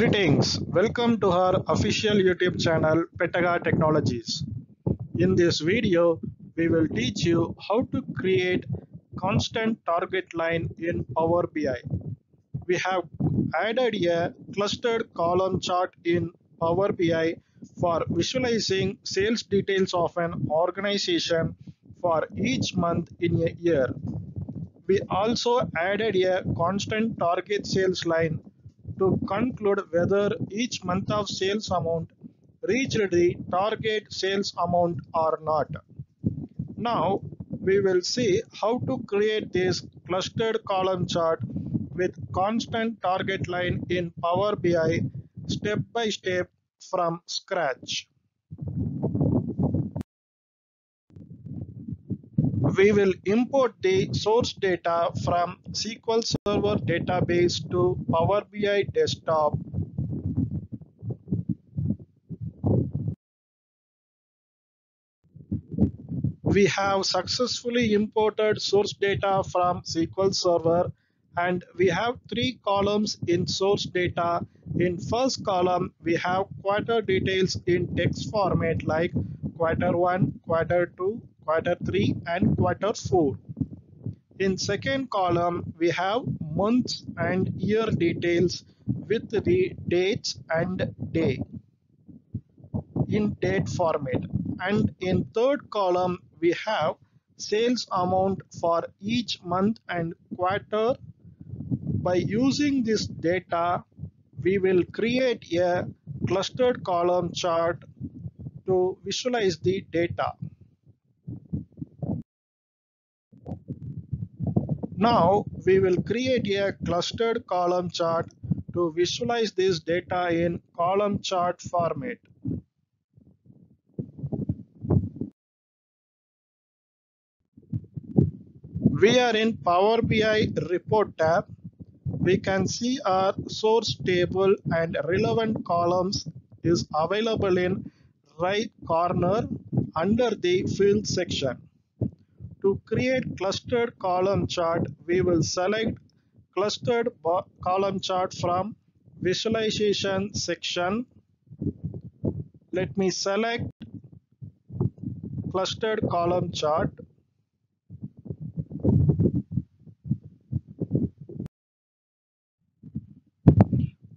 Greetings, welcome to our official YouTube channel Pettaka Technologies. In this video, we will teach you how to create constant target line in Power BI. We have added a clustered column chart in Power BI for visualizing sales details of an organization for each month in a year. We also added a constant target sales line to conclude whether each month of sales amount reached the target sales amount or not. Now we will see how to create this clustered column chart with constant target line in Power BI step by step from scratch. We will import the source data from SQL Server database to Power BI desktop. We have successfully imported source data from SQL Server, and we have three columns in source data. In first column, we have quarter details in text format like quarter 1, quarter 2, quarter 3 and quarter 4. In second column, we have months and year details with the dates and day in date format. And in third column, we have sales amount for each month and quarter. By using this data, we will create a clustered column chart to visualize the data. Now we will create a clustered column chart to visualize this data in column chart format. We are in Power BI report tab. We can see our source table and relevant columns is available in right corner under the field section. To create clustered column chart, we will select clustered column chart from visualization section. Let me select clustered column chart.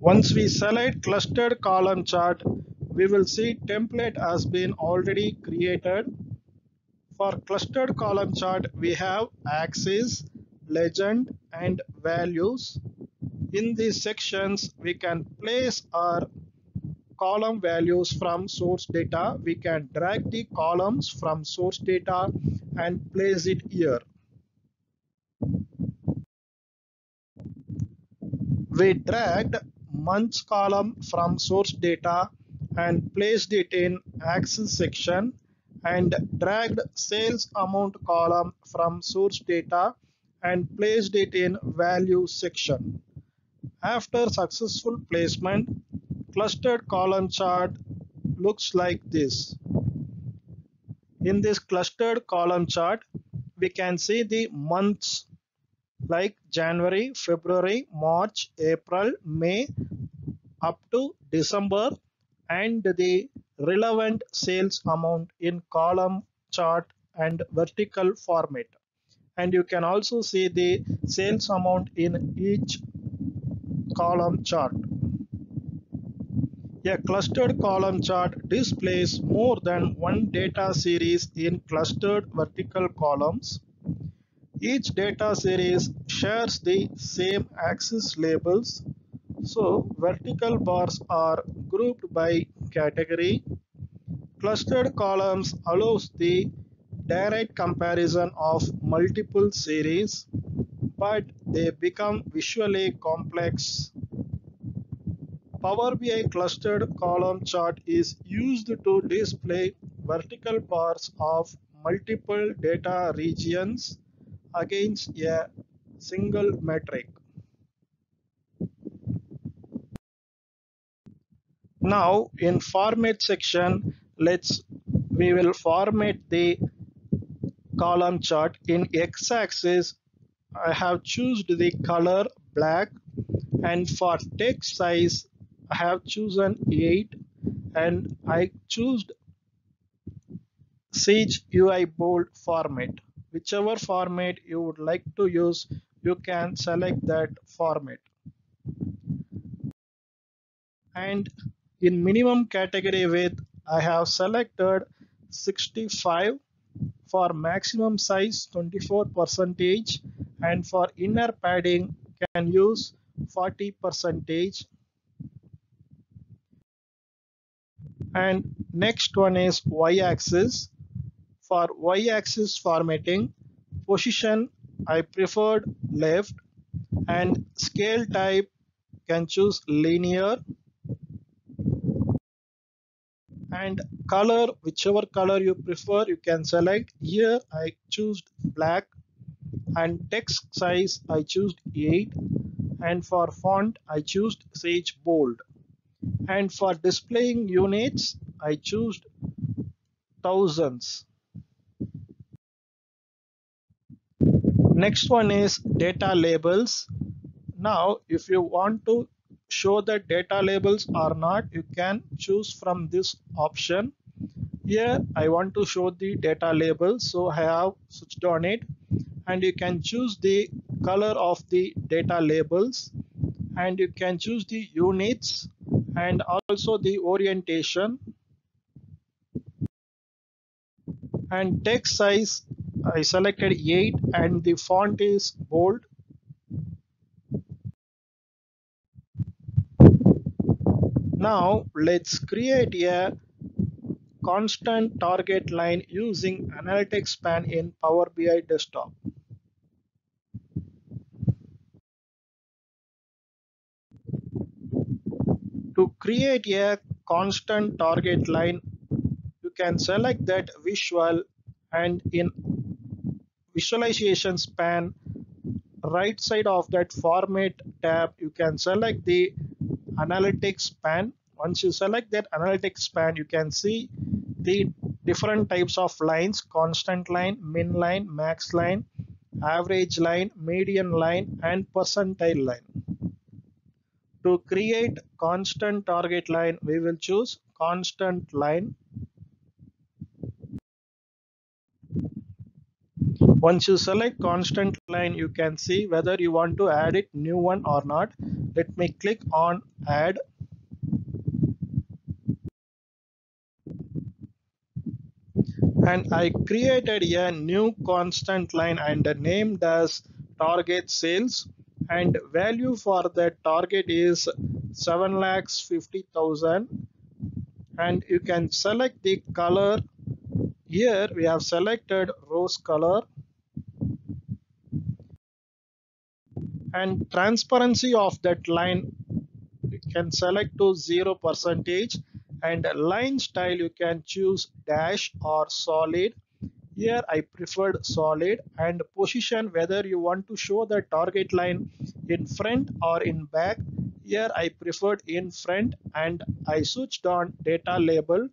Once we select clustered column chart, we will see template has been already created. For clustered column chart, we have axis, legend and values. In these sections, we can place our column values from source data. We can drag the columns from source data and place it here. We dragged months column from source data and placed it in axis section, and dragged sales amount column from source data and placed it in value section. After successful placement, clustered column chart looks like this. In this clustered column chart, we can see the months like January, February, March, April, May up to December, and the relevant sales amount in column chart and vertical format. And you can also see the sales amount in each column chart. A clustered column chart displays more than one data series in clustered vertical columns. Each data series shares the same axis labels, so vertical bars are grouped by category. Clustered columns allows the direct comparison of multiple series, but they become visually complex. Power BI clustered column chart is used to display vertical bars of multiple data regions against a single metric. Now in format section, we will format the column chart. In x-axis, I have chosen the color black, and for text size I have chosen 8 and I choose Sage UI bold format. Whichever format you would like to use, you can select that format. And in minimum category width, I have selected 65. For maximum size 24%, and for inner padding can use 40%. And next one is y-axis. For y-axis formatting, position I preferred left, and scale type can choose linear, and color, whichever color you prefer, you can select. Here I choose black, and text size I choose 8, and for font I choose Sage bold, and for displaying units I choose thousands. Next one is data labels. Now if you want to show the data labels or not, you can choose from this option. Here I want to show the data labels, so I have switched on it, and you can choose the color of the data labels, and you can choose the units and also the orientation. And text size I selected 8 and the font is bold. Now let's create a constant target line using Analytics pane in Power BI desktop. To create a constant target line, you can select that visual, and in visualizations pane, right side of that format tab, you can select the Analytics pane. Once you select that Analytics pane, you can see the different types of lines: constant line, min line, max line, average line, median line, and percentile line. To create constant target line, we will choose constant line. Once you select constant line, you can see whether you want to add it new one or not. Let me click on add. And I created a new constant line, and the name as target sales, and value for the target is 7,50,000, and you can select the color. Here we have selected rose color. And transparency of that line, you can select to 0%, and line style you can choose dash or solid. Here I preferred solid, and position, whether you want to show the target line in front or in back. Here I preferred in front, and I switched on data label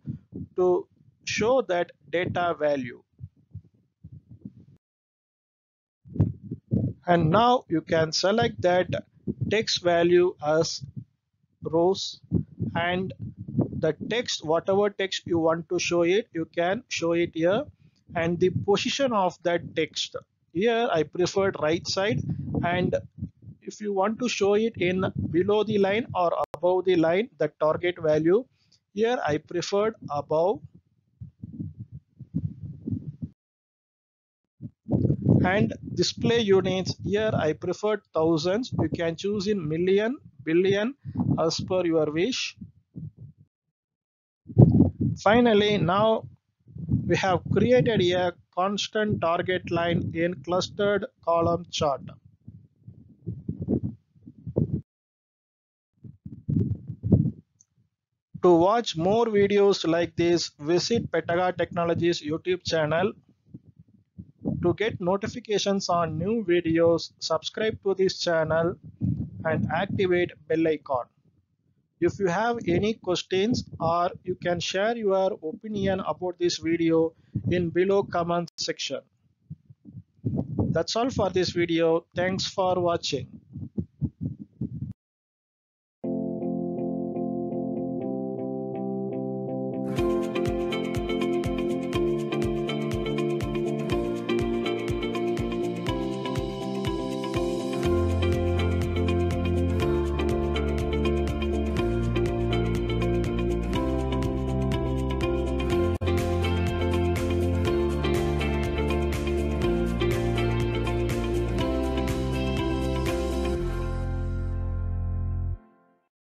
to show that data value. And now you can select that text value as rows, and the text, whatever text you want to show it, you can show it here, and the position of that text. Here I preferred right side, and if you want to show it in below the line or above the line, the target value. Here I preferred above. And display units, here I preferred thousands. You can choose in million, billion, as per your wish. Finally, now we have created a constant target line in clustered column chart. To watch more videos like this, visit Pettaka Technologies YouTube channel. To get notifications on new videos, subscribe to this channel and activate bell icon. If you have any questions, or you can share your opinion about this video in below comment section. That's all for this video. Thanks for watching.